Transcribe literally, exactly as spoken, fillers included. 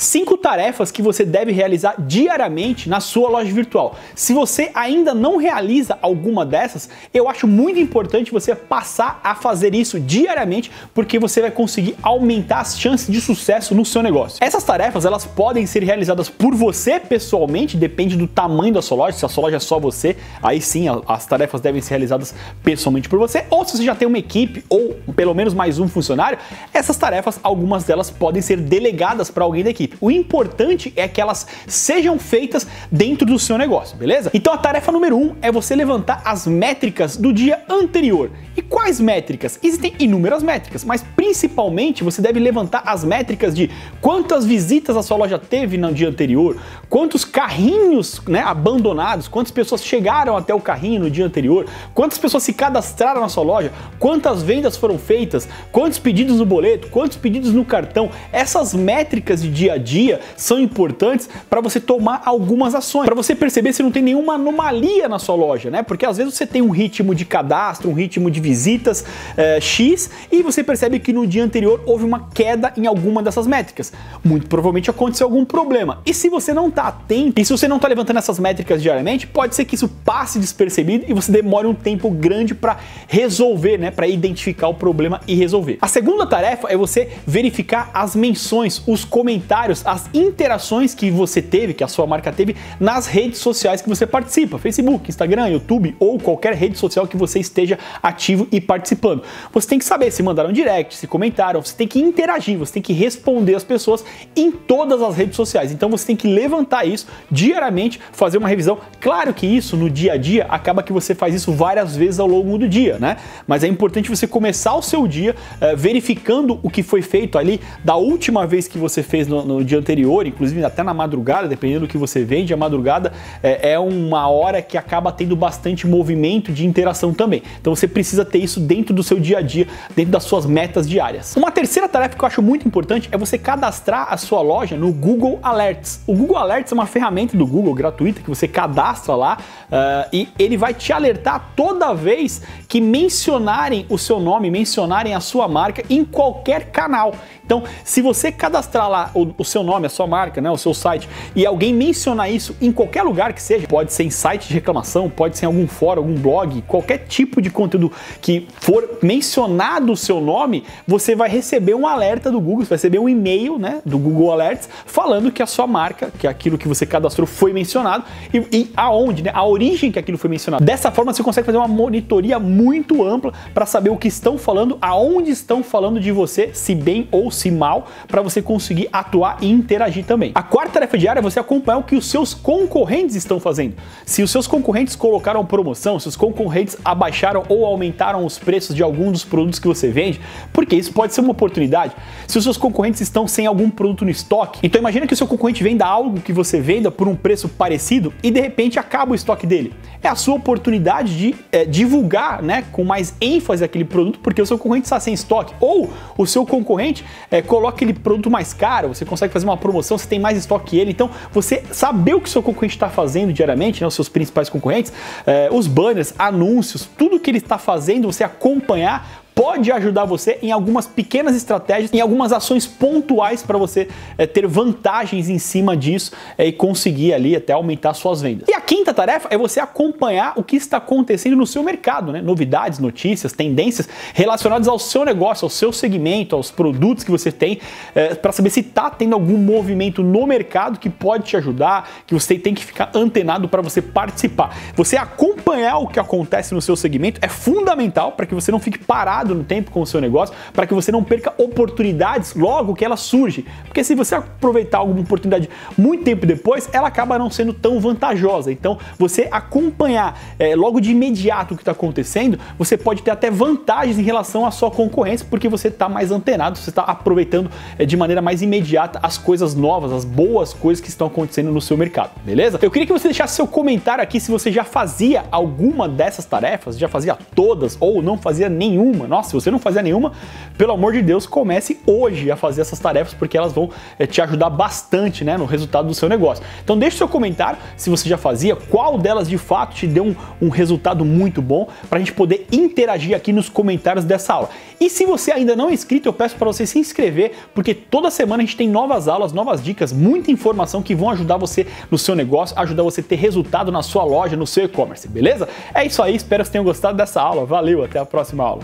cinco tarefas que você deve realizar diariamente na sua loja virtual. Se você ainda não realiza alguma dessas, eu acho muito importante você passar a fazer isso diariamente, porque você vai conseguir aumentar as chances de sucesso no seu negócio. Essas tarefas, elas podem ser realizadas por você pessoalmente, depende do tamanho da sua loja. Se a sua loja é só você, aí sim as tarefas devem ser realizadas pessoalmente por você, ou se você já tem uma equipe ou pelo menos mais um funcionário, essas tarefas, algumas delas podem ser delegadas para alguém da equipe. O importante é que elas sejam feitas dentro do seu negócio, beleza? Então a tarefa número um é você levantar as métricas do dia anterior. E quais métricas? Existem inúmeras métricas, mas principalmente você deve levantar as métricas de quantas visitas a sua loja teve no dia anterior, quantos carrinhos, né, abandonados, quantas pessoas chegaram até o carrinho no dia anterior, quantas pessoas se cadastraram na sua loja, quantas vendas foram feitas, quantos pedidos no boleto, quantos pedidos no cartão. Essas métricas de dia a dia dia são importantes para você tomar algumas ações, para você perceber se não tem nenhuma anomalia na sua loja, né? Porque às vezes você tem um ritmo de cadastro, um ritmo de visitas é, X, e você percebe que no dia anterior houve uma queda em alguma dessas métricas. Muito provavelmente aconteceu algum problema. E se você não está atento, e se você não está levantando essas métricas diariamente, pode ser que isso passe despercebido e você demore um tempo grande para resolver, né? Para identificar o problema e resolver. A segunda tarefa é você verificar as menções, os comentários, as interações que você teve, que a sua marca teve nas redes sociais que você participa, Facebook, Instagram, YouTube ou qualquer rede social que você esteja ativo e participando. Você tem que saber se mandaram direct, se comentaram, você tem que interagir, você tem que responder as pessoas em todas as redes sociais. Então você tem que levantar isso diariamente, fazer uma revisão. Claro que isso no dia a dia acaba que você faz isso várias vezes ao longo do dia, né? Mas é importante você começar o seu dia eh, verificando o que foi feito ali da última vez que você fez no, no dia anterior, inclusive até na madrugada, dependendo do que você vende. A madrugada é, é uma hora que acaba tendo bastante movimento de interação também. Então você precisa ter isso dentro do seu dia a dia, dentro das suas metas diárias. Uma terceira tarefa que eu acho muito importante é você cadastrar a sua loja no Google Alerts. O Google Alerts é uma ferramenta do Google gratuita que você cadastra lá uh, e ele vai te alertar toda vez que mencionarem o seu nome, mencionarem a sua marca em qualquer canal. Então, se você cadastrar lá o, o seu nome, a sua marca, né, o seu site, e alguém mencionar isso em qualquer lugar que seja, pode ser em site de reclamação, pode ser em algum fórum, algum blog, qualquer tipo de conteúdo que for mencionado o seu nome, você vai receber um alerta do Google, você vai receber um e-mail, né, do Google Alerts falando que a sua marca, que aquilo que você cadastrou foi mencionado e, e aonde, né, a origem que aquilo foi mencionado. Dessa forma você consegue fazer uma monitoria muito ampla para saber o que estão falando, aonde estão falando de você, se bem ou se mal, para você conseguir atuar e interagir também. A quarta tarefa diária é você acompanhar o que os seus concorrentes estão fazendo. Se os seus concorrentes colocaram promoção, se os concorrentes abaixaram ou aumentaram os preços de algum dos produtos que você vende, porque isso pode ser uma oportunidade. Se os seus concorrentes estão sem algum produto no estoque, então imagina que o seu concorrente venda algo que você venda por um preço parecido e de repente acaba o estoque dele. É a sua oportunidade de é, divulgar, né, com mais ênfase aquele produto, porque o seu concorrente está sem estoque, ou o seu concorrente é, coloca aquele produto mais caro, você consegue fazer uma promoção, você tem mais estoque que ele. Então você saber o que o seu concorrente está fazendo diariamente, né, os seus principais concorrentes, eh, os banners, anúncios, tudo que ele está fazendo, você acompanhar, pode ajudar você em algumas pequenas estratégias, em algumas ações pontuais para você é, ter vantagens em cima disso é, e conseguir ali até aumentar suas vendas. E a quinta tarefa é você acompanhar o que está acontecendo no seu mercado, né? Novidades, notícias, tendências relacionadas ao seu negócio, ao seu segmento, aos produtos que você tem, é, para saber se está tendo algum movimento no mercado que pode te ajudar, que você tem que ficar antenado para você participar. Você acompanhar o que acontece no seu segmento é fundamental para que você não fique parado no tempo com o seu negócio, para que você não perca oportunidades logo que ela surge, porque se você aproveitar alguma oportunidade muito tempo depois, ela acaba não sendo tão vantajosa. Então você acompanhar é, logo de imediato o que está acontecendo, você pode ter até vantagens em relação à sua concorrência, porque você está mais antenado, você está aproveitando é, de maneira mais imediata as coisas novas, as boas coisas que estão acontecendo no seu mercado, beleza? Eu queria que você deixasse seu comentário aqui se você já fazia alguma dessas tarefas, já fazia todas ou não fazia nenhuma. Nossa, se você não fazia nenhuma, pelo amor de Deus, comece hoje a fazer essas tarefas, porque elas vão é, te ajudar bastante, né, no resultado do seu negócio. Então deixa o seu comentário se você já fazia, qual delas de fato te deu um, um resultado muito bom, para a gente poder interagir aqui nos comentários dessa aula. E se você ainda não é inscrito, eu peço para você se inscrever, porque toda semana a gente tem novas aulas, novas dicas, muita informação que vão ajudar você no seu negócio, ajudar você a ter resultado na sua loja, no seu e-commerce, beleza? É isso aí, espero que vocês tenham gostado dessa aula. Valeu, até a próxima aula.